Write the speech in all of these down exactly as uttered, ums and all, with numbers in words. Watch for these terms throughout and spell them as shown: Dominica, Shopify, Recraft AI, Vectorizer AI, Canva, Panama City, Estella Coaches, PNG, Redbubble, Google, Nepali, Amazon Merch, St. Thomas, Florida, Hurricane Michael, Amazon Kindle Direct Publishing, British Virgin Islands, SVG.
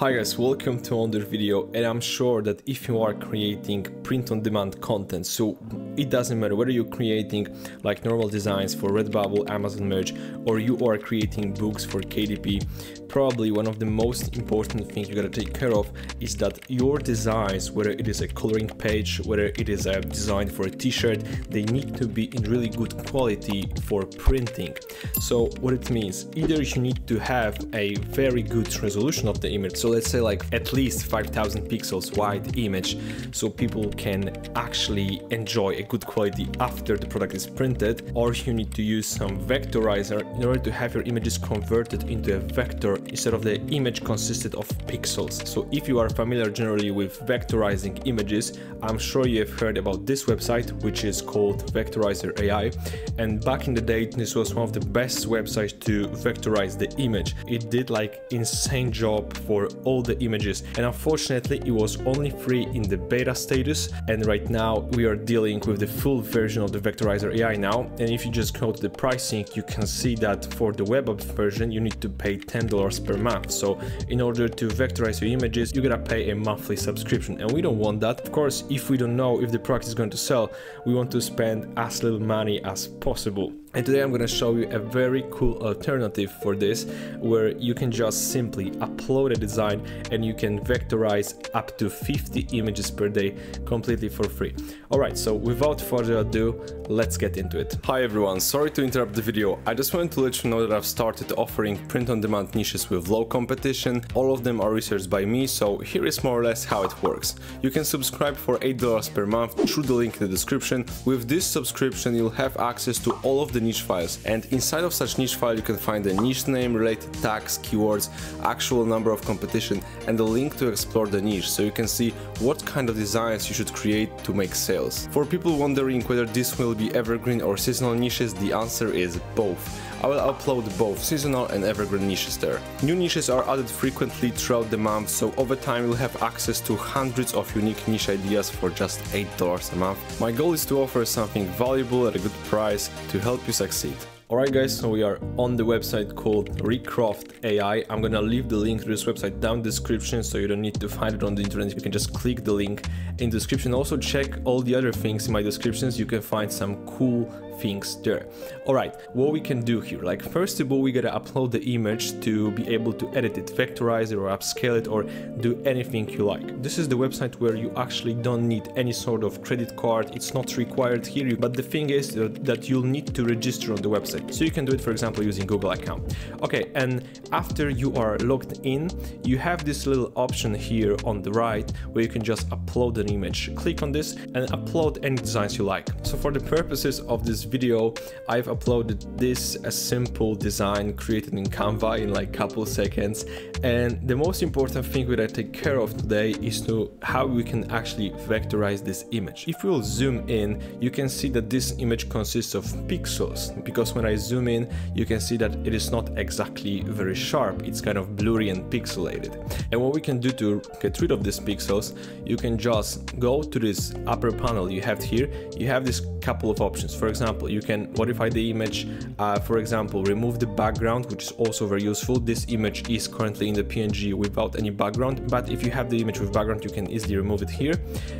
Hi guys, welcome to another video, and I'm sure that if you are creating print-on-demand content, so it doesn't matter whether you're creating like normal designs for Redbubble, Amazon Merch, or you are creating books for K D P, probably one of the most important things you gotta take care of is that your designs, whether it is a coloring page, whether it is a design for a t-shirt, they need to be in really good quality for printing. So what it means, either you need to have a very good resolution of the image, so let's say like at least five thousand pixels wide image, so people can actually enjoy a good quality after the product is printed, or you need to use some vectorizer in order to have your images converted into a vector instead of the image consisted of pixels. So if you are familiar generally with vectorizing images, I'm sure you have heard about this website, which is called Vectorizer A I, and back in the day this was one of the best websites to vectorize the image. It did like insane job for all the images, and unfortunately it was only free in the beta status, and right now we are dealing with the full version of the Vectorizer A I now. And if you just go to the pricing, you can see that for the web app version you need to pay ten dollars per month. So in order to vectorize your images you gotta pay a monthly subscription, and we don't want that. Of course, if we don't know if the product is going to sell, we want to spend as little money as possible. And today I'm gonna show you a very cool alternative for this, where you can just simply upload a design and you can vectorize up to fifty images per day completely for free. Alright, so without further ado, let's get into it. Hi everyone, sorry to interrupt the video. I just wanted to let you know that I've started offering print-on-demand niches with low competition. All of them are researched by me, so here is more or less how it works. You can subscribe for eight dollars per month through the link in the description. With this subscription you'll have access to all of the niche files, and inside of such niche file you can find the niche name, related tags, keywords, actual number of competition, and a link to explore the niche, so you can see what kind of designs you should create to make sales. For people wondering whether this will be evergreen or seasonal niches, the answer is both. I will upload both seasonal and evergreen niches there. New niches are added frequently throughout the month, so over time you'll have access to hundreds of unique niche ideas for just eight dollars a month. My goal is to offer something valuable at a good price to help you succeed. Alright guys, so we are on the website called Recraft A I. I'm gonna leave the link to this website down in the description, so you don't need to find it on the internet. You can just click the link in the description. Also check all the other things in my descriptions, you can find some cool things there. Alright, what we can do here, like first of all we gotta upload the image to be able to edit it, vectorize it or upscale it or do anything you like. This is the website where you actually don't need any sort of credit card, it's not required here, but the thing is that you'll need to register on the website. So you can do it, for example, using Google account. Okay, and after you are logged in, you have this little option here on the right where you can just upload an image. Click on this and upload any designs you like. So for the purposes of this video, I've uploaded this a simple design created in Canva in like couple seconds. And the most important thing that I take care of today is to how we can actually vectorize this image. If we'll zoom in, you can see that this image consists of pixels, because when I I zoom in, you can see that it is not exactly very sharp, it's kind of blurry and pixelated. And what we can do to get rid of these pixels, you can just go to this upper panel you have here, you have this couple of options. For example, you can modify the image, uh, for example, remove the background, which is also very useful. This image is currently in the P N G without any background, but if you have the image with background, you can easily remove it here.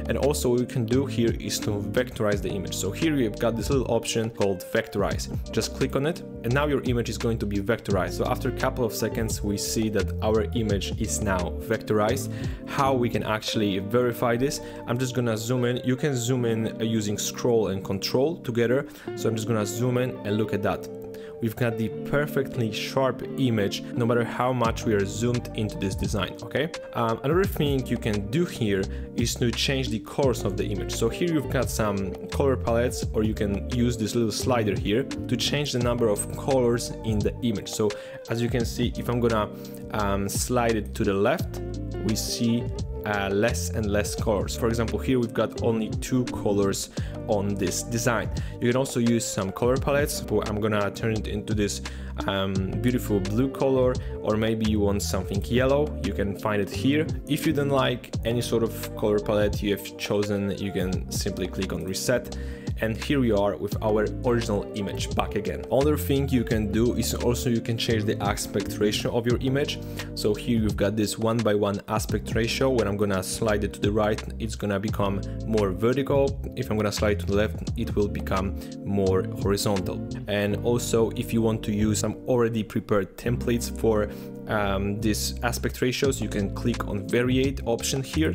And also what you can do here is to vectorize the image. So here you've got this little option called vectorize. Just click on it and now your image is going to be vectorized. So after a couple of seconds we see that our image is now vectorized. How we can actually verify this, I'm just gonna zoom in. You can zoom in using scroll and control together, so I'm just gonna zoom in and look at that. We've got the perfectly sharp image no matter how much we are zoomed into this design. Okay, um, another thing you can do here is to change the course of the image. So here you've got some color palettes, or you can use this little slider here to change the number of colors in the image. So as you can see, if I'm gonna um, slide it to the left, we see Uh, less and less colors. For example, here we've got only two colors on this design. You can also use some color palettes. I'm gonna turn it into this um, beautiful blue color, or maybe you want something yellow, you can find it here. If you don't like any sort of color palette you have chosen, you can simply click on reset and here we are with our original image back again. Another thing you can do is also you can change the aspect ratio of your image. So here you've got this one by one aspect ratio. When I'm gonna slide it to the right, it's gonna become more vertical. If I'm gonna slide to the left, it will become more horizontal. And also if you want to use some already prepared templates for um, these aspect ratios, you can click on Variate option here,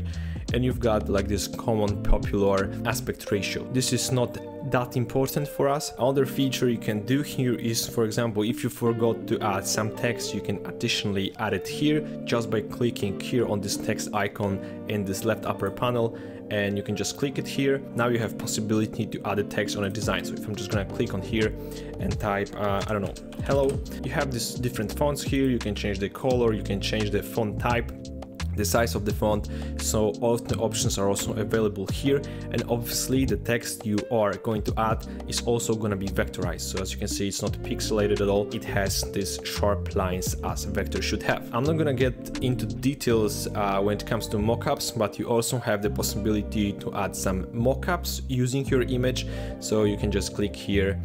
and you've got like this common popular aspect ratio. This is not that important for us. Another feature you can do here is, for example, if you forgot to add some text, you can additionally add it here just by clicking here on this text icon in this left upper panel, and you can just click it here. Now you have possibility to add a text on a design. So if I'm just gonna click on here and type, uh, I don't know, hello, you have these different fonts here. You can change the color, you can change the font type, the size of the font. So all the options are also available here, and obviously the text you are going to add is also going to be vectorized. So as you can see, it's not pixelated at all. It has these sharp lines as a vector should have. I'm not going to get into details uh, when it comes to mockups, but you also have the possibility to add some mockups using your image. So you can just click here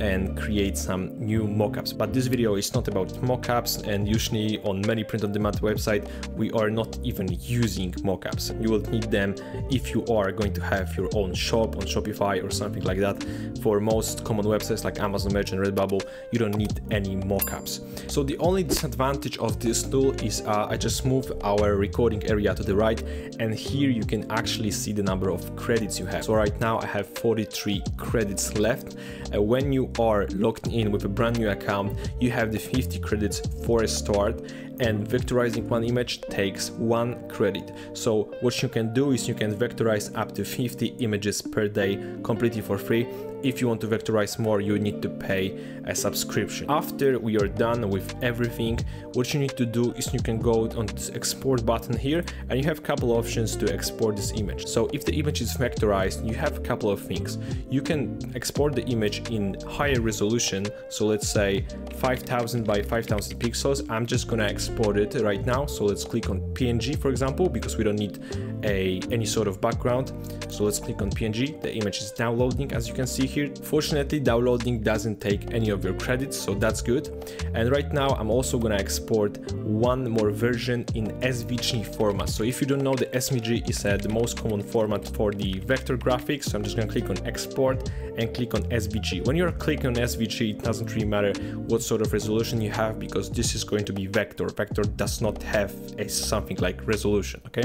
and create some new mockups. But this video is not about mockups, and usually on many print-on-demand website we are not even using mockups. You will need them if you are going to have your own shop on Shopify or something like that. For most common websites like Amazon Merch and Redbubble, you don't need any mockups. So the only disadvantage of this tool is uh, I just moved our recording area to the right, and here you can actually see the number of credits you have. So right now I have forty-three credits left. Uh, when you are logged in with a brand new account, you have the fifty credits for a start, and vectorizing one image takes one credit. So what you can do is you can vectorize up to fifty images per day completely for free. If you want to vectorize more, you need to pay a subscription. After we are done with everything, what you need to do is you can go on this export button here, and you have a couple options to export this image. So if the image is vectorized, you have a couple of things. You can export the image in higher resolution, so let's say five thousand by five thousand pixels. I'm just gonna export it right now, so let's click on P N G, for example, because we don't need a any sort of background. So let's click on P N G. The image is downloading, as you can see here. Fortunately, downloading doesn't take any of your credits, so that's good. And right now I'm also gonna export one more version in S V G format. So if you don't know, the S V G is uh, the most common format for the vector graphics. So I'm just gonna click on export and click on S V G. When you're clicking on S V G, it doesn't really matter what sort of resolution you have, because this is going to be vector. Vector does not have a something like resolution. Okay,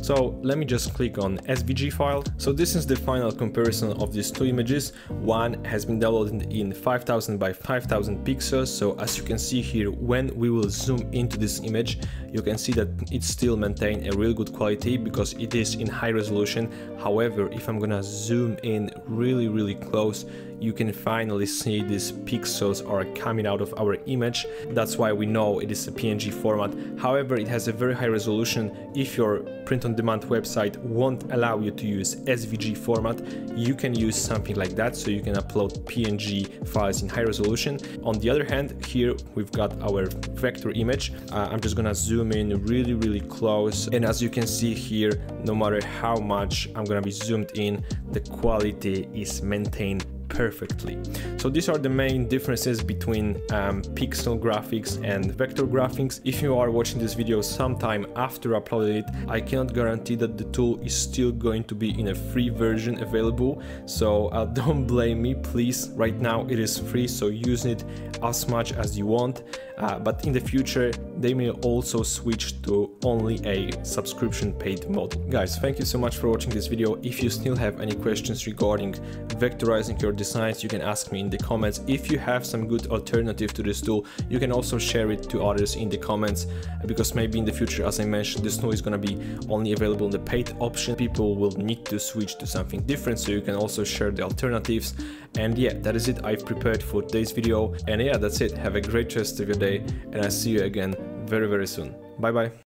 so let me just click on S V G file. So this is the final comparison of these two images. One has been downloaded in five thousand by five thousand pixels. So as you can see here, when we will zoom into this image, you can see that it still maintains a real good quality because it is in high resolution. However, if I'm gonna zoom in really really close, you can finally see these pixels are coming out of our image. That's why we know it is a P N G format. However, it has a very high resolution. If your print-on-demand website won't allow you to use S V G format, you can use something like that. So you can upload P N G files in high resolution. On the other hand, here we've got our vector image. Uh, I'm just gonna zoom in really, really close. And as you can see here, no matter how much I'm gonna be zoomed in, the quality is maintained perfectly. So these are the main differences between um, pixel graphics and vector graphics. If you are watching this video sometime after uploading it, I cannot guarantee that the tool is still going to be in a free version available. So uh, don't blame me, please. Right now it is free, so use it as much as you want. Uh, but in the future, they may also switch to only a subscription paid model. Guys, thank you so much for watching this video. If you still have any questions regarding vectorizing your designs, you can ask me in the comments. If you have some good alternative to this tool, you can also share it to others in the comments, because maybe in the future, as I mentioned, this tool is going to be only available in the paid option. People will need to switch to something different, so you can also share the alternatives. And yeah, that is it I've prepared for today's video. And yeah, that's it. Have a great rest of your day, and I see you again very very soon. Bye bye.